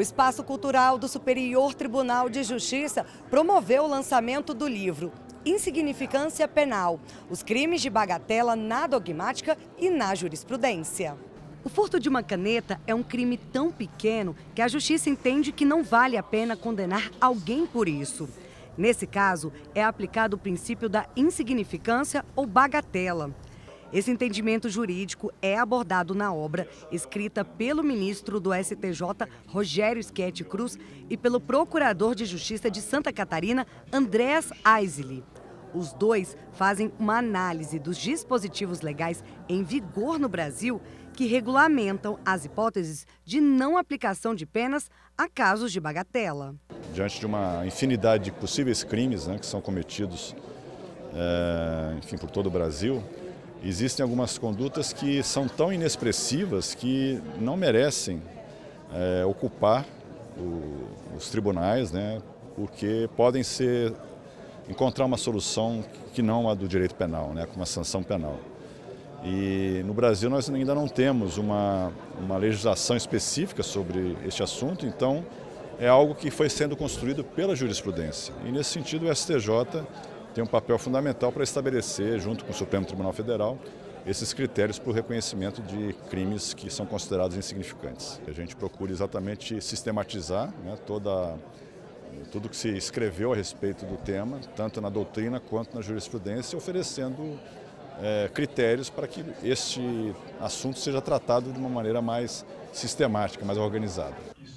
O Espaço Cultural do Superior Tribunal de Justiça promoveu o lançamento do livro Insignificância Penal, os crimes de bagatela na dogmática e na jurisprudência. O furto de uma caneta é um crime tão pequeno que a justiça entende que não vale a pena condenar alguém por isso. Nesse caso, é aplicado o princípio da insignificância ou bagatela. Esse entendimento jurídico é abordado na obra, escrita pelo ministro do STJ, Rogério Schietti Cruz, e pelo procurador de Justiça de Santa Catarina, Andreas Eisele. Os dois fazem uma análise dos dispositivos legais em vigor no Brasil que regulamentam as hipóteses de não aplicação de penas a casos de bagatela. Diante de uma infinidade de possíveis crimes, que são cometidos por todo o Brasil, existem algumas condutas que são tão inexpressivas que não merecem ocupar os tribunais, porque podem ser... encontrar uma solução que não a do direito penal, com uma sanção penal. E no Brasil nós ainda não temos uma legislação específica sobre este assunto, então é algo que foi sendo construído pela jurisprudência. E nesse sentido o STJ tem um papel fundamental para estabelecer, junto com o Supremo Tribunal Federal, esses critérios para o reconhecimento de crimes que são considerados insignificantes. A gente procura exatamente sistematizar tudo que se escreveu a respeito do tema, tanto na doutrina quanto na jurisprudência, oferecendo critérios para que este assunto seja tratado de uma maneira mais sistemática, mais organizada.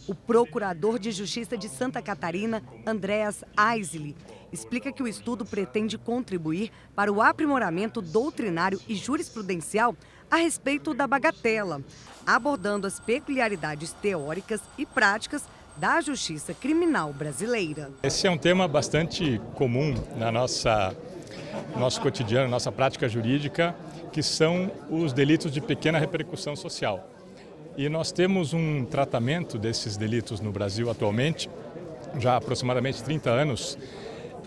O procurador de Justiça de Santa Catarina, Andreas Eisele, explica que o estudo pretende contribuir para o aprimoramento doutrinário e jurisprudencial a respeito da bagatela, abordando as peculiaridades teóricas e práticas da justiça criminal brasileira. Esse é um tema bastante comum na nosso cotidiano, nossa prática jurídica, que são os delitos de pequena repercussão social. E nós temos um tratamento desses delitos no Brasil atualmente, já há aproximadamente 30 anos,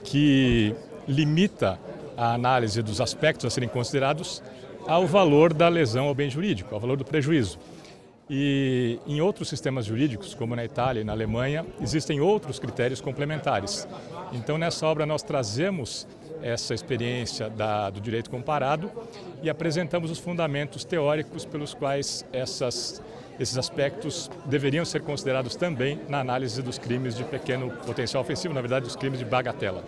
que limita a análise dos aspectos a serem considerados ao valor da lesão ao bem jurídico, ao valor do prejuízo. E em outros sistemas jurídicos, como na Itália e na Alemanha, existem outros critérios complementares. Então, nessa obra, nós trazemos essa experiência do direito comparado e apresentamos os fundamentos teóricos pelos quais esses aspectos deveriam ser considerados também na análise dos crimes de pequeno potencial ofensivo, na verdade, dos crimes de bagatela.